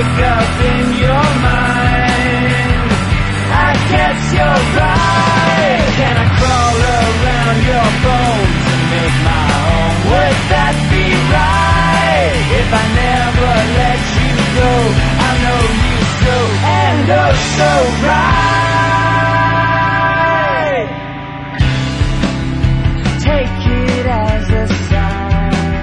wake up in your mind. I guess you're right. Can I crawl around your bones and make my own? Would that be right? If I never let you go, I know you so, and oh so right. Take it as a sign.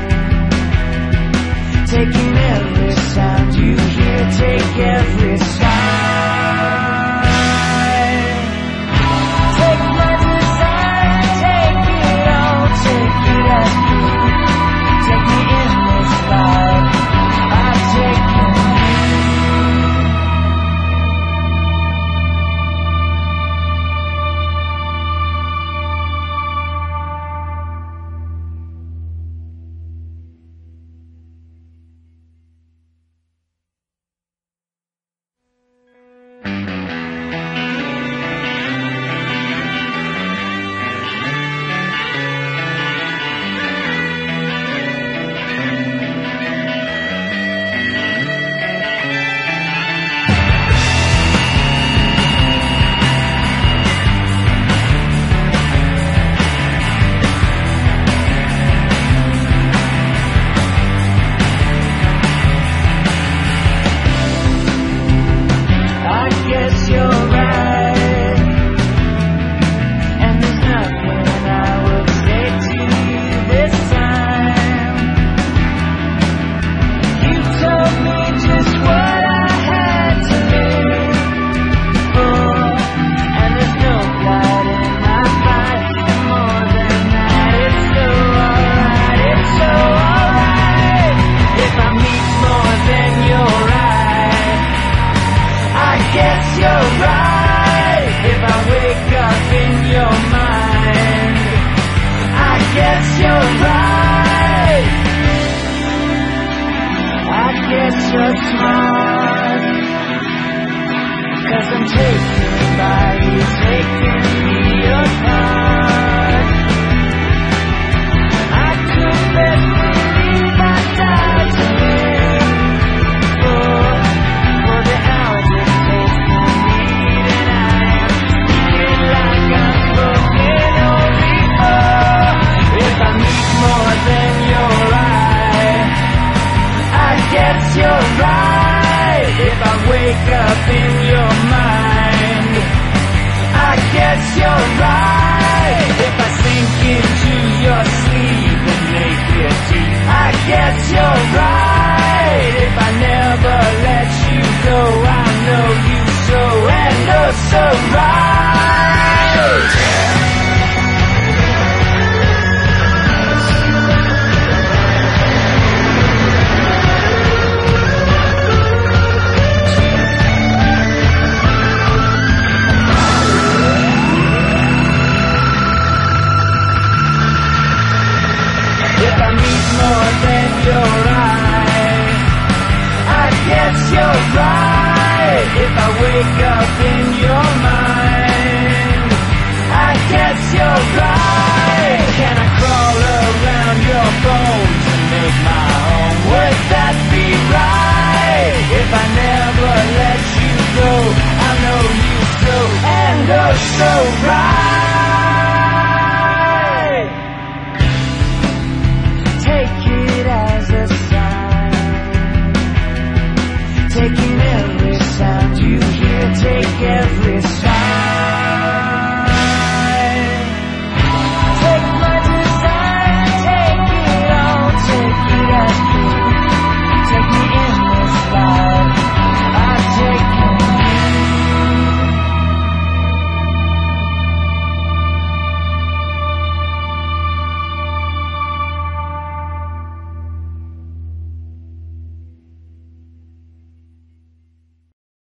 Taking every sound you hear, take every sign. Take every sign, take it all, take it as true. Take me in this life, I've taken up.